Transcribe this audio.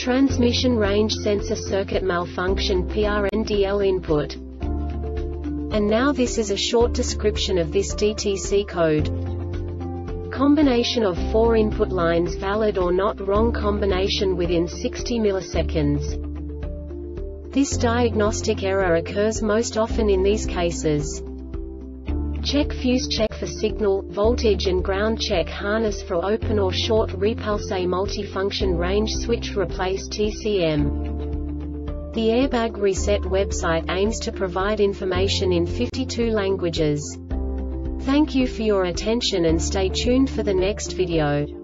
transmission range sensor circuit malfunction (PRNDL) input. And now this is a short description of this DTC code. Combination of 4 input lines valid or not, wrong combination within 60 milliseconds. This diagnostic error occurs most often in these cases. Check fuse, check for signal, voltage and ground, check harness for open or short, repulse, a multifunction range switch, replace TCM. The Airbag Reset website aims to provide information in 52 languages. Thank you for your attention and stay tuned for the next video.